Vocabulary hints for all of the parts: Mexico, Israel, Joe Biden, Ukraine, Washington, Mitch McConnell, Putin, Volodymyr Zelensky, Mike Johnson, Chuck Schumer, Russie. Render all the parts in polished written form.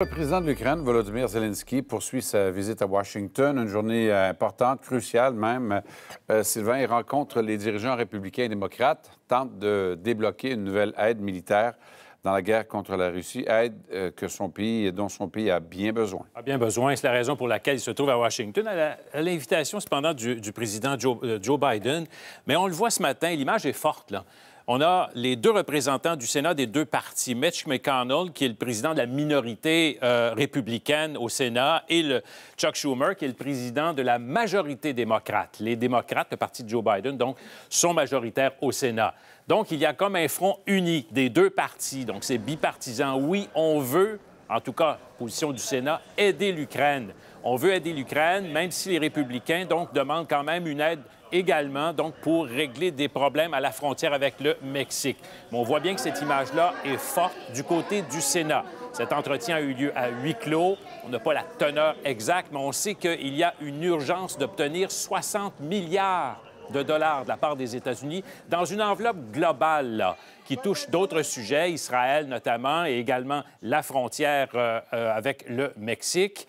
Le président de l'Ukraine, Volodymyr Zelensky, poursuit sa visite à Washington. Une journée importante, cruciale même. Sylvain, il rencontre les dirigeants républicains et démocrates, tente de débloquer une nouvelle aide militaire dans la guerre contre la Russie, aide dont son pays a bien besoin. A bien besoin, c'est la raison pour laquelle il se trouve à Washington, à l'invitation cependant du président Joe Biden. Mais on le voit ce matin, l'image est forte, là. On a les deux représentants du Sénat des deux partis, Mitch McConnell, qui est le président de la minorité républicaine au Sénat, et le Chuck Schumer, qui est le président de la majorité démocrate. Les démocrates, le parti de Joe Biden, donc, sont majoritaires au Sénat. Donc, il y a comme un front uni des deux partis. Donc, c'est bipartisan. Oui, on veut, en tout cas, position du Sénat, aider l'Ukraine. On veut aider l'Ukraine, même si les républicains, donc, demandent quand même une aide également, donc, pour régler des problèmes à la frontière avec le Mexique. Mais on voit bien que cette image-là est forte du côté du Sénat. Cet entretien a eu lieu à huis clos. On n'a pas la teneur exacte, mais on sait qu'il y a une urgence d'obtenir 60 milliards de dollars de la part des États-Unis dans une enveloppe globale là, qui touche d'autres sujets, Israël notamment, et également la frontière avec le Mexique.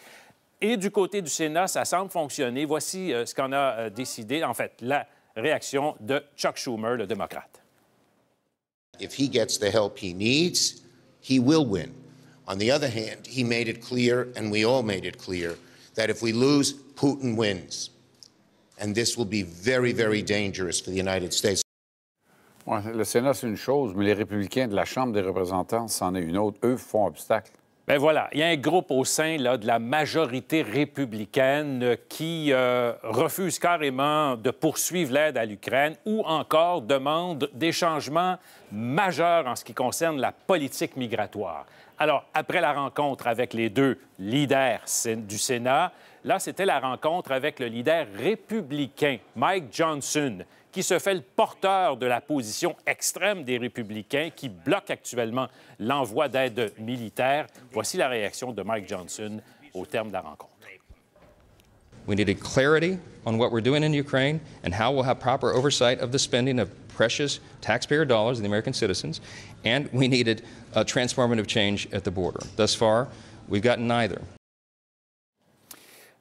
Et du côté du Sénat, ça semble fonctionner. Voici ce qu'on a décidé, en fait, la réaction de Chuck Schumer, le démocrate. If he gets the help he needs, he will win. On the other hand, he made it clear, and we all made it clear, that if we lose, Putin wins. And this will be very, very dangerous for the United States. Ouais, le Sénat, c'est une chose, mais les républicains de la Chambre des représentants, c'en est une autre. Eux font obstacle. Bien voilà, il y a un groupe au sein là, de la majorité républicaine qui refuse carrément de poursuivre l'aide à l'Ukraine ou encore demande des changements majeurs en ce qui concerne la politique migratoire. Alors, après la rencontre avec les deux leaders du Sénat, là, c'était la rencontre avec le leader républicain, Mike Johnson, qui se fait le porteur de la position extrême des républicains qui bloque actuellement l'envoi d'aide militaire. Voici la réaction de Mike Johnson au terme de la rencontre. We needed clarity on what we're doing in Ukraine and how we'll have proper oversight of the spending of precious taxpayer dollars of the American citizens, and we needed a transformative change at the border. Thus far, we've gotten neither.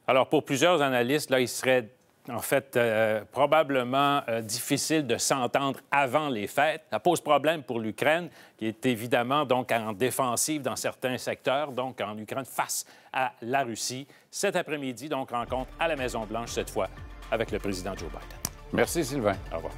Alors, pour plusieurs analystes, là, il serait en fait, probablement difficile de s'entendre avant les fêtes. Ça pose problème pour l'Ukraine, qui est évidemment donc en défensive dans certains secteurs, donc en Ukraine face à la Russie. Cet après-midi, donc, rencontre à la Maison-Blanche, cette fois, avec le président Joe Biden. Merci, Sylvain. Au revoir.